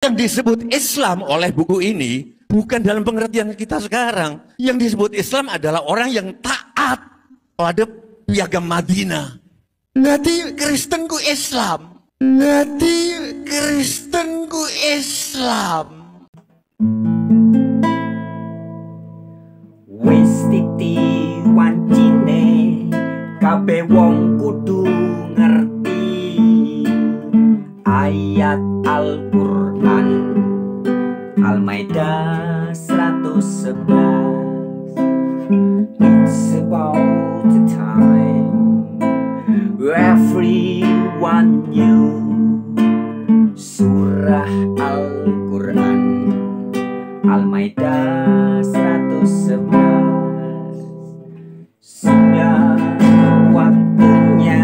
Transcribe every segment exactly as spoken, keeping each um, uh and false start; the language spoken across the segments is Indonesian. Yang disebut Islam oleh buku ini bukan dalam pengertian kita sekarang. Yang disebut Islam adalah orang yang taat pada piagam Madinah. Nanti Kristenku Islam. Nanti Kristenku Islam. Wis titi wancine kabeh wong kudu ngerti ayat Al-Qur'an Al-Ma'idah seratus sebelas. It's about the time everyone knew surah Al-Qur'an Al-Ma'idah seratus sebelas. Sudah waktunya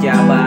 Jabal.